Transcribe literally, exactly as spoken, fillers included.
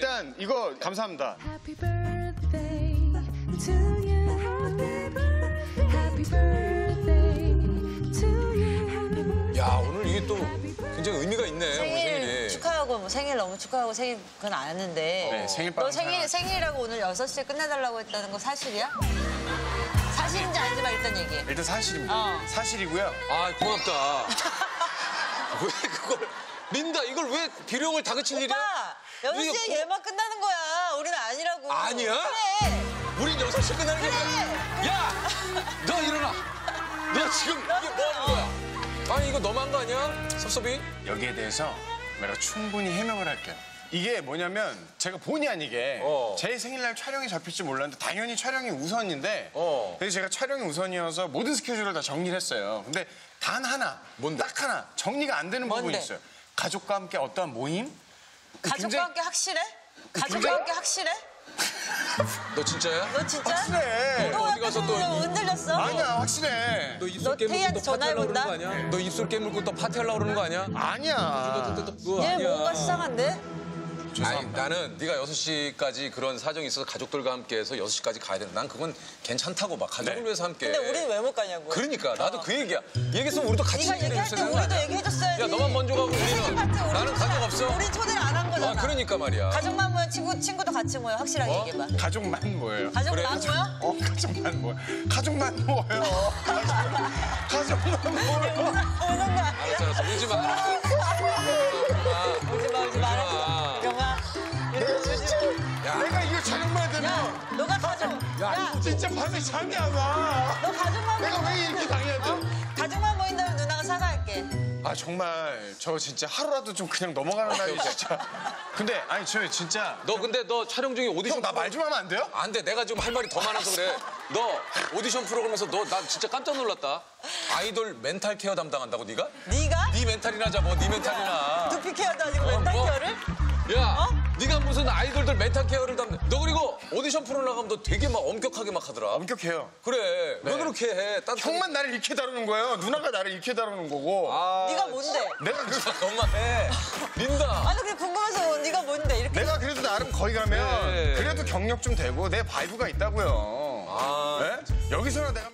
일단 이거 감사합니다. Happy birthday to you. Happy birthday to you. 야, 오늘 이게 또 굉장히 의미가 있네. 생일 축하하고 뭐 생일 너무 축하하고 생일 그건 아는데. 네, 생일 너 생일 생일이라고 오늘 여섯 시에 끝내달라고 했다는 거 사실이야? 사실인지 아닌지만 일단 얘기해. 일단 사실입니다. 어. 사실이고요. 아, 고맙다. 왜 그걸 린다, 이걸 왜 비룡을 다그칠 일이야? 오빠! 여섯 시에 얘만 끝나는 거야. 우리는 아니라고. 아니야? 그래! 우린 여섯 시에 끝나는 그래. 게 아니야. 야! 너 일어나! 너 지금 너, 이게 뭐 하는 거야? 아니, 이거 너무한 거 아니야? 섭섭이? 여기에 대해서 내가 충분히 해명을 할게요. 이게 뭐냐면 제가 본의 아니게 어. 제 생일날 촬영이 잡힐지 몰랐는데 당연히 촬영이 우선인데 어. 그래서 제가 촬영이 우선이어서 모든 스케줄을 다 정리를 했어요. 근데 단 하나, 뭔데? 딱 하나 정리가 안 되는 뭔데? 부분이 있어요. 가족과 함께 어떠한 모임? 가족과 굉장히... 함께 확실해? 가족과 굉장히... 함께 확실해? 너 진짜야? 너 진짜? 확실해. 너 어디 가서 또 흔들렸어? 아니야, 확실해. 너 입술 깨물고 또 파티 하려고 그러는 거 아니야? 너 입술 깨물고 또 파티 하려고 그러는 거 아니야? 아니야. 얘 뭔가 수상한데? 아니, 나는 네가 여섯 시까지 그런 사정이 있어서 가족들과 함께해서 여섯 시까지 가야 된다. 난 그건 괜찮다고 막 가족을 네. 위해서 함께. 근데 우리는 왜 못 가냐고. 그러니까 나도 어. 그 얘기야. 얘기했으면 우리도 같이 얘기해 줬어야 되는 거야. 우리도 얘기해 줬어야지. 야, 너만 먼저 가고 우리는. 나는 가족 없어. 우리 초대를 안 한 거잖아. 아, 그러니까 말이야. 가족만 모여, 친구 친구도 같이 모여. 확실하게 어? 얘기해봐. 가족만 모여요. 가족만 그래. 모여? 어, 가족만 모여. 가족만 모여요. 가족만 모여. 오는 거 아니야? 알았어, 울지 마. 울지 마, 울지 마. 야. 내가 이거 촬영만 되면 야, 너가 가족. 야, 야. 이거 진짜 밤에 잠이 안 와. 너 가족만 내가 왜 이렇게 당해야 돼? 어? 가족만 모인다면 누나가 사과할게. 아, 정말 저 진짜 하루라도 좀 그냥 넘어가는 날이 진짜. 근데 아니 저 진짜 너 근데 너 촬영 중에 오디션 형 나 말 좀 하면 안 돼요? 안 돼. 내가 지금 할 말이 더 많아서 그래. 너 오디션 프로그램에서 너 나 진짜 깜짝 놀랐다. 아이돌 멘탈 케어 담당한다고 네가? 네가? 네 멘탈이나 잡아. 네 멘탈이나. 두피 케어도 아니고 어, 멘탈 뭐. 케어를? 야, 어? 네가 무슨 아이돌들 멘탈 케어를 담는. 너 그리고 오디션 프로 나가면 너 되게 막 엄격하게 막 하더라. 엄격해요. 그래. 네. 왜 그렇게 해? 따뜻하게... 형만 나를 이렇게 다루는 거예요. 누나가 나를 이렇게 다루는 거고. 아, 네가 뭔데? 내가 그래서 그만해. 린다. 아니 그냥 궁금해서 네가 뭔데? 이렇게. 내가 그래도 나름 거기 가면 네. 그래도 경력 좀 되고 내 바이브가 있다고요. 아, 네? 여기서나 내가.